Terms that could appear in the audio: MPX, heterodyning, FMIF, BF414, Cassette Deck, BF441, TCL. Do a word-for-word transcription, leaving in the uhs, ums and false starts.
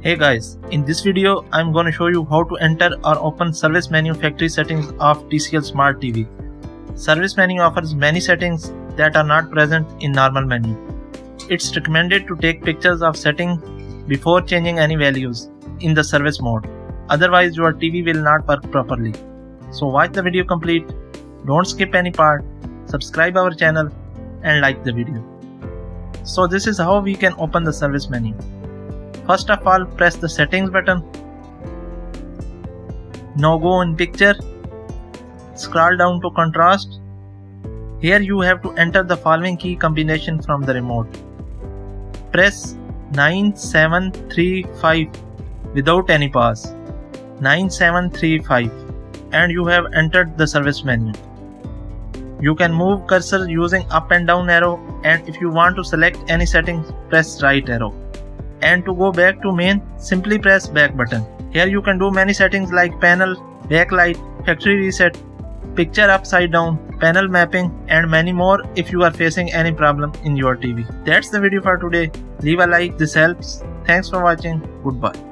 Hey guys, in this video I'm gonna show you how to enter or open service menu factory settings of T C L Smart T V. Service menu offers many settings that are not present in normal menu. It's recommended to take pictures of settings before changing any values in the service mode, otherwise your T V will not work properly. So watch the video complete, don't skip any part, subscribe our channel and like the video. So this is how we can open the service menu. First of all, press the settings button. Now go in picture. Scroll down to contrast. Here you have to enter the following key combination from the remote. Press nine seven three five without any pause. nine seven three five, and you have entered the service menu. You can move cursor using up and down arrow, and if you want to select any settings, press right arrow. And to go back to main, simply press back button. Here you can do many settings like panel, backlight, factory reset, picture upside down, panel mapping and many more if you are facing any problem in your T V. That's the video for today. Leave a like, this helps. Thanks for watching. Goodbye.